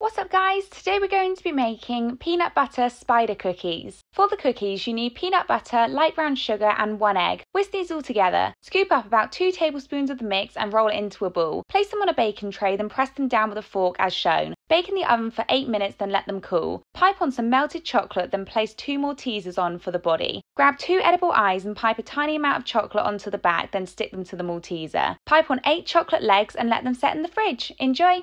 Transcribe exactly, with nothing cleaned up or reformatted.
What's up guys, today we're going to be making peanut butter spider cookies. For the cookies you need peanut butter, light brown sugar and one egg. Whisk these all together, scoop up about two tablespoons of the mix and roll it into a ball. Place them on a baking tray then press them down with a fork as shown. Bake in the oven for eight minutes then let them cool. Pipe on some melted chocolate then place two Maltesers on for the body. Grab two edible eyes and pipe a tiny amount of chocolate onto the back then stick them to the Malteser. Pipe on eight chocolate legs and let them set in the fridge. Enjoy!